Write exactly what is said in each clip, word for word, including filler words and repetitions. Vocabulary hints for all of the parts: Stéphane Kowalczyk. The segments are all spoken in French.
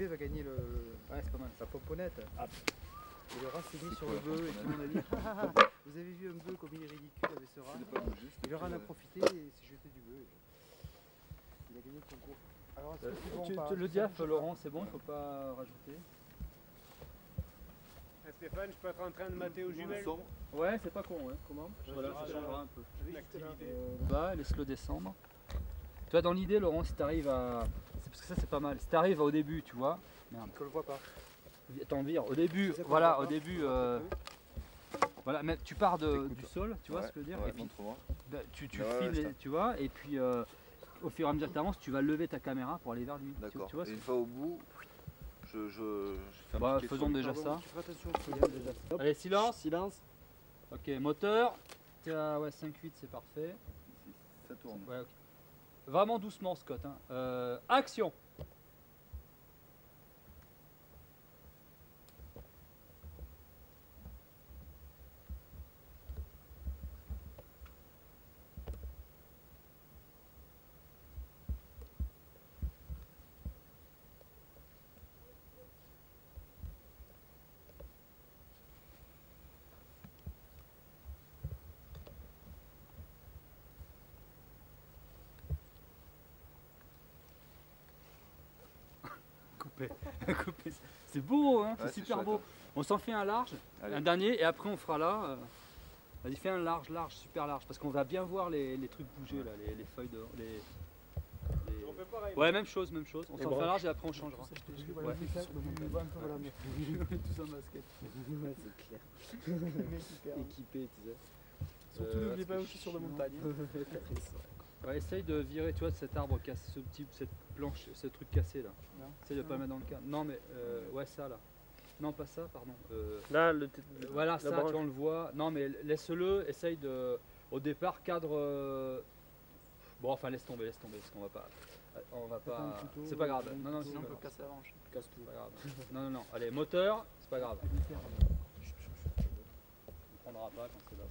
bébé va gagner le... Ouais, c'est pas mal, sa pomponnette. Ah. Et le rat s'est mis sur le bœuf et tout le monde a dit « Vous avez vu un bœuf comme il est ridicule avec ce rat ?» Et le rat en a profité et s'est jeté du bœuf. Il a gagné le concours. Alors, est-ce que c'est bon ou pas ? Le diaph, Laurent, c'est bon, il ne faut pas rajouter. Stéphane, je peux être en train de mater aux jumelles? Ouais, c'est pas con, ouais. Comment? Voilà, ça changera un peu. Euh, bah, laisse-le descendre. Tu vois, dans l'idée, Laurent, si t'arrives à... C'est parce que ça, c'est pas mal. Si t'arrives au début, tu vois... Merde. Je le vois pas. T'en vire. Au début, voilà, au début... Euh... Voilà, mais tu pars de, du sol, tu vois ouais, ce que je veux dire ouais, et puis, bah, tu, tu ouais, files, ouais, tu vois, et puis... Euh, au fur et à mesure que tu avances, tu vas lever ta caméra pour aller vers lui. D'accord. Et une fois au bout... Je, je, je bah, faisons déjà ça. Allez, silence, silence. Ok, moteur. Ouais, cinq huit, c'est parfait. Ça tourne. Ouais, okay. Vraiment doucement, Scott. Hein. Euh, action. C'est beau, hein, ouais, c'est super chouette, beau. Hein. On s'en fait un large, allez, un dernier, et après on fera là. Euh, Vas-y, fais un large, large, super large, parce qu'on va bien voir les, les trucs bouger ouais, là, les, les feuilles dehors. Les, les... On fait pareil, ouais, même chose, même chose. On s'en fait un large et après on changera. Voilà, ouais, ça, voilà, voilà, mais... tous en basket. Ouais, c'est clair. Équipé, tu sais. Surtout euh, n'oublie pas aussi sur la montagne. Ouais, essaye de virer, tu vois, cet arbre cassé, ce petit, cette planche, ce truc cassé là. Non. Essaye de non, pas le mettre dans le cadre. Non, mais euh, ouais, ça là. Non, pas ça, pardon. Euh, là, le. Euh, voilà, ça, branche, tu vois, on le voit. Non, mais laisse-le. Essaye de. Au départ, cadre. Euh... Bon, enfin, laisse tomber, laisse tomber, parce qu'on va pas. On va pas. C'est pas grave. Non, non, sinon on peut casser la branche. Casse tout. Pas grave. Non, non, non. Allez, moteur, c'est pas grave. On ne prendra pas quand c'est là.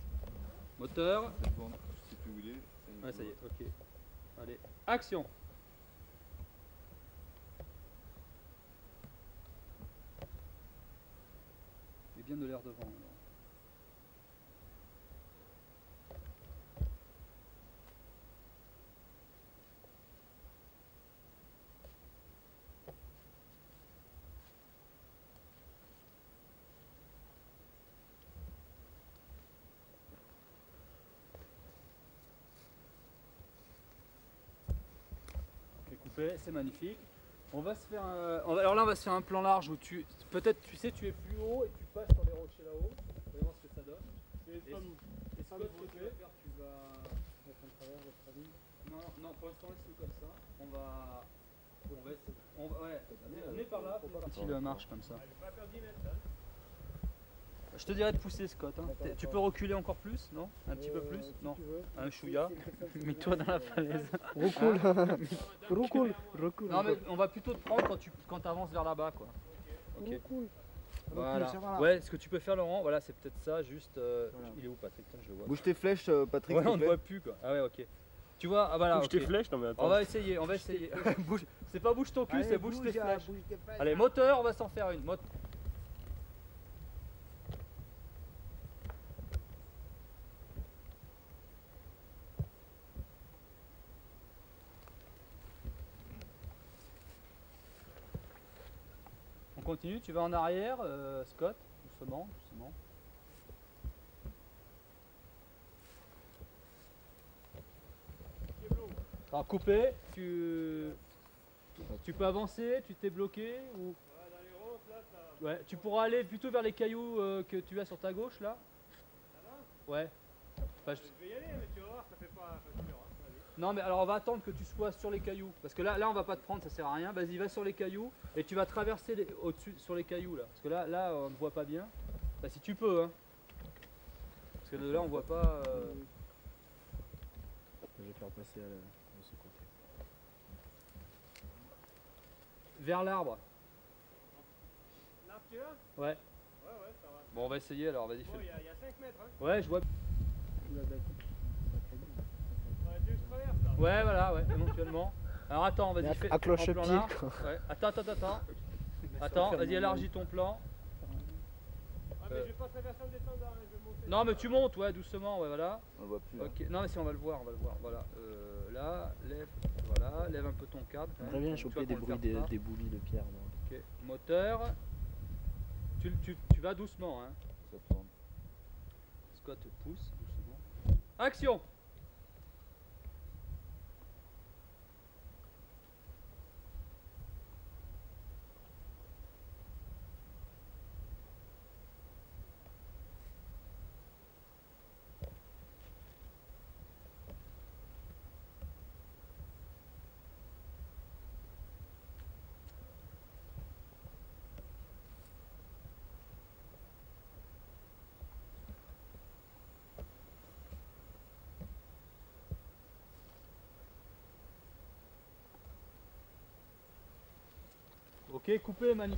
Moteur. Je sais plus où il est. Ouais, ça y est, ok. Allez, action! Il y a bien de l'air devant. Alors. C'est magnifique. On va se faire un... Alors là on va se faire un plan large où tu peut-être tu sais tu es plus haut et tu passes sur les rochers là-haut. On va voir ce que ça donne. Et, et, ça, et ça, ça, ce que tu vas faire, tu vas mettre un travers votre ami. Non, non, pour l'instant laisse-le comme ça. On va, on va essayer. On va, ouais. On est par là. Petit la marche comme ça. Je te dirais de pousser Scott. Hein. Tu peux reculer encore plus, non? Un petit peu plus? Non. Un chouïa. Mets-toi dans la falaise. Recule. Recule. Recule. Non mais on va plutôt te prendre quand tu quand avances vers là-bas quoi. Okay. Voilà. Ouais, ce que tu peux faire Laurent, voilà, c'est peut-être ça, juste. Euh, voilà. Il est où Patrick? Je le vois. Bouge tes flèches, Patrick. Ouais, on ne voit plus quoi. Ah ouais, ok. Tu vois, ah voilà. Bouge okay, tes flèches, non mais attends. On va essayer, on va essayer. C'est pas bouge ton cul, c'est bouge, bouge tes flèches. Bouge tes flèches. Allez, moteur, on va s'en faire une. Mot Continue, tu vas en arrière, euh, Scott, doucement, doucement. Alors coupé, tu, tu peux avancer, tu t'es bloqué ou... Ouais, tu pourras aller plutôt vers les cailloux euh, que tu as sur ta gauche là. Ouais. Enfin, je... je vais y aller, mais tu vas voir, ça fait pas facile. Non mais alors on va attendre que tu sois sur les cailloux parce que là là on va pas te prendre, ça sert à rien. Vas-y, va sur les cailloux et tu vas traverser les, au dessus sur les cailloux là parce que là là on ne voit pas bien. Bah si tu peux hein. Parce que de là on voit pas. Euh... Je vais te faire passer à, la, à ce côté. Vers l'arbre. L'arbre tu veux? Ouais. Ouais ouais ça va. Bon on va essayer alors vas-y. Bon, il y a cinq mètres hein. Ouais je vois. Ouais, voilà, ouais, éventuellement. Alors attends, vas-y, fais. À cloche-pied. Ouais. Attends, attends, attends. Attends, vas-y, élargis ton plan. Ah, mais euh. je vais pas traverser en descendant, hein, je vais monter. Non, mais tu montes, ouais, doucement, ouais, voilà. On le voit plus. Okay. Non, mais si, on va le voir, on va le voir. Voilà, euh, là, lève, voilà, lève un peu ton cadre. On revient à choper des bruits des, des boulis de pierre. Moi. Ok, moteur. Tu, tu, tu vas doucement, hein. Ça tourne. Scott pousse doucement. Action! Ok, coupé, magnifique.